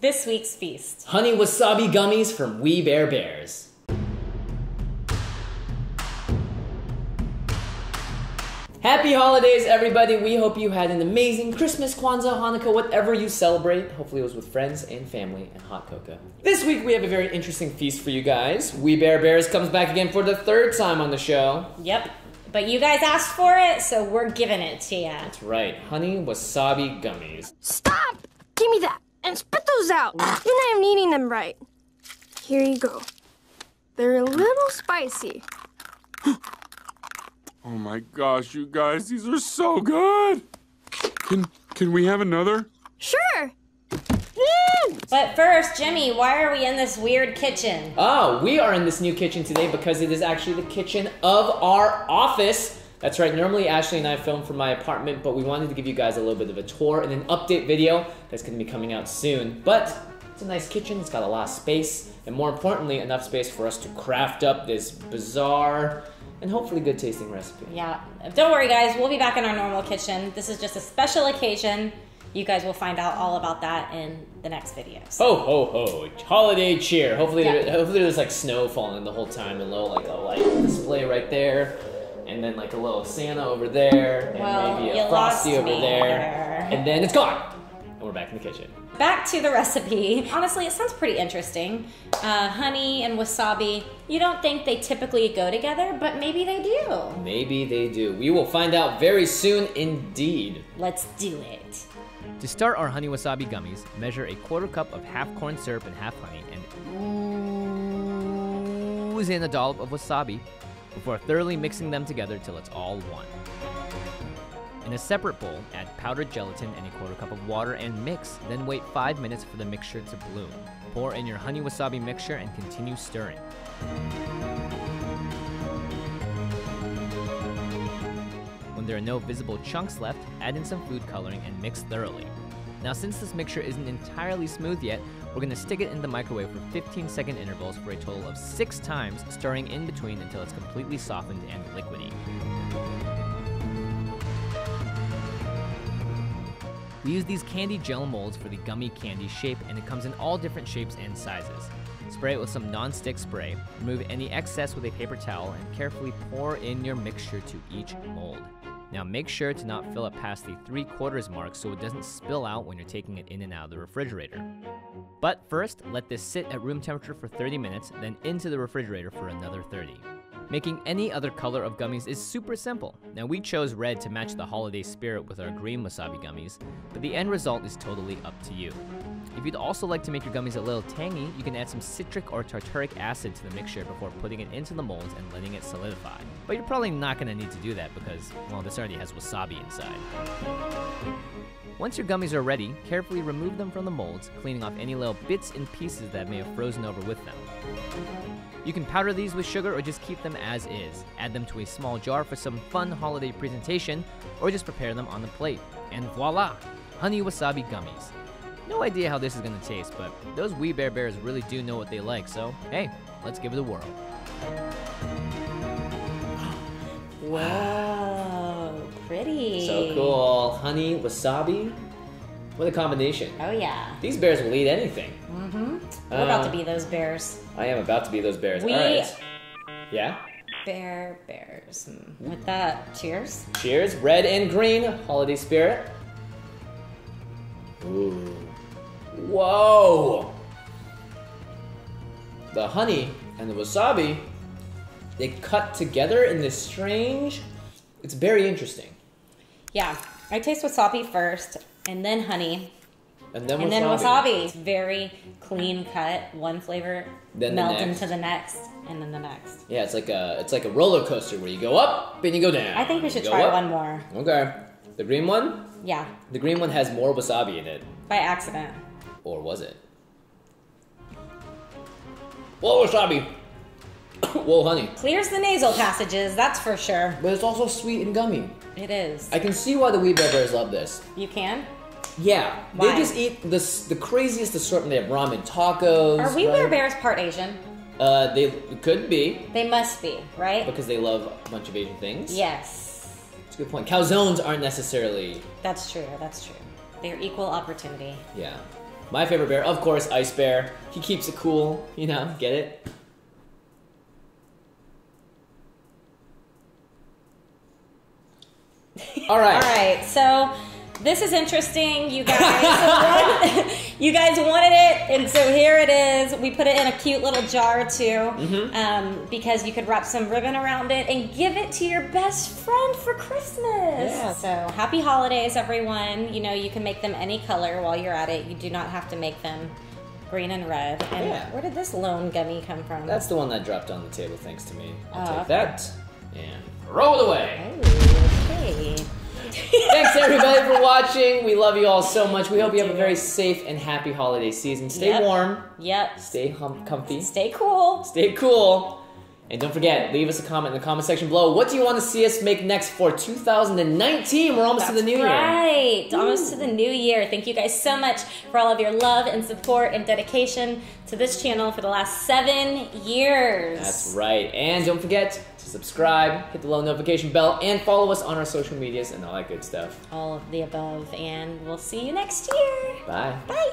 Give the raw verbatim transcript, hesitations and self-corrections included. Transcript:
this week's feast. Honey Wasabi Gummies from We Bare Bears. Happy holidays, everybody. We hope you had an amazing Christmas, Kwanzaa, Hanukkah, whatever you celebrate. Hopefully it was with friends and family and hot cocoa. This week we have a very interesting feast for you guys. We Bare Bears comes back again for the third time on the show. Yep. But you guys asked for it, so we're giving it to you. That's right. Honey Wasabi Gummies. Stop! Give me that and spit those out. You're not even eating them right. Here you go. They're a little spicy. Oh my gosh, you guys, these are so good! Can can we have another? Sure! But first, Jimmy, why are we in this weird kitchen? Oh, we are in this new kitchen today because it is actually the kitchen of our office. That's right, normally Ashley and I film from my apartment, but we wanted to give you guys a little bit of a tour and an update video that's going to be coming out soon. But it's a nice kitchen, it's got a lot of space, and more importantly, enough space for us to craft up this bizarre and hopefully good tasting recipe. Yeah, don't worry guys, we'll be back in our normal kitchen. This is just a special occasion. You guys will find out all about that in the next video. So. Ho, ho, ho, holiday cheer. Hopefully, yeah. there, hopefully there's like snow falling the whole time and low, like a light display right there. And then like a little Santa over there. And well, maybe a Frosty over there. And then it's gone. And we're back in the kitchen. Back to the recipe. Honestly, it sounds pretty interesting. Uh, honey and wasabi, you don't think they typically go together, but maybe they do. Maybe they do. We will find out very soon indeed. Let's do it. To start our honey wasabi gummies, measure a quarter cup of half corn syrup and half honey and ooze in a dollop of wasabi before thoroughly mixing them together till it's all one. In a separate bowl, add powdered gelatin and a quarter cup of water and mix, then wait five minutes for the mixture to bloom. Pour in your honey wasabi mixture and continue stirring. When there are no visible chunks left, add in some food coloring and mix thoroughly. Now since this mixture isn't entirely smooth yet, we're gonna stick it in the microwave for fifteen second intervals for a total of six times, stirring in between until it's completely softened and liquidy. We use these candy gel molds for the gummy candy shape, and it comes in all different shapes and sizes. Spray it with some non-stick spray, remove any excess with a paper towel, and carefully pour in your mixture to each mold. Now make sure to not fill it past the three quarters mark so it doesn't spill out when you're taking it in and out of the refrigerator. But first, let this sit at room temperature for thirty minutes, then into the refrigerator for another thirty. Making any other color of gummies is super simple. Now we chose red to match the holiday spirit with our green wasabi gummies, but the end result is totally up to you. If you'd also like to make your gummies a little tangy, you can add some citric or tartaric acid to the mixture before putting it into the molds and letting it solidify. But you're probably not gonna need to do that because, well, this already has wasabi inside. Once your gummies are ready, carefully remove them from the molds, cleaning off any little bits and pieces that may have frozen over with them. You can powder these with sugar or just keep them as is. Add them to a small jar for some fun holiday presentation, or just prepare them on the plate. And voila! Honey Wasabi Gummies. No idea how this is gonna taste, but those We Bare Bears really do know what they like, so hey, let's give it a whirl. Wow, pretty. So cool. Honey Wasabi. What a combination. Oh yeah. These bears will eat anything. Mm-hmm. We're uh, about to be those bears. I am about to be those bears. We All right. Yeah? Bare Bears. With that, cheers. Cheers. Red and green. Holiday spirit. Ooh. Whoa! The honey and the wasabi, they cut together in this strange... It's very interesting. Yeah. I taste wasabi first. And then honey. And then wasabi. And then wasabi. It's very clean cut. One flavor then melt the into the next, and then the next. Yeah, it's like a it's like a roller coaster where you go up and you go down. I think we should try up. one more. Okay. The green one? Yeah. The green one has more wasabi in it. By accident. Or was it? Whoa, wasabi. Whoa, honey. Clears the nasal passages, that's for sure. But it's also sweet and gummy. It is. I can see why the We Bare Bears love this. You can? Yeah. Why? They just eat this, the craziest assortment. They have ramen tacos. Are We Bare Bears part Asian? Uh, they could be. They must be, right? Because they love a bunch of Asian things. Yes. That's a good point. Calzones aren't necessarily... That's true, that's true. They're equal opportunity. Yeah. My favorite bear, of course, Ice Bear. He keeps it cool, you know, get it? All right. All right, so this is interesting, you guys. You guys wanted it, and so here it is. We put it in a cute little jar, too, mm-hmm. um, because you could wrap some ribbon around it and give it to your best friend for Christmas. Yeah. So happy holidays, everyone. You know, you can make them any color while you're at it. You do not have to make them green and red. And yeah. Where did this lone gummy come from? That's the one that dropped on the table, thanks to me. I'll oh, take okay. that and roll it away. Okay. Thanks everybody for watching. We love you all so much. We, we hope you have a very safe and happy holiday season. Stay yep. warm. Yep. Stay hum comfy. Stay cool. Stay cool. And don't forget, leave us a comment in the comment section below. What do you want to see us make next for two thousand nineteen? We're almost That's to the new right. year. Right. Almost to the new year. Thank you guys so much for all of your love and support and dedication to this channel for the last seven years. That's right. And don't forget to subscribe, hit the little notification bell, and follow us on our social medias and all that good stuff. All of the above. And we'll see you next year. Bye. Bye.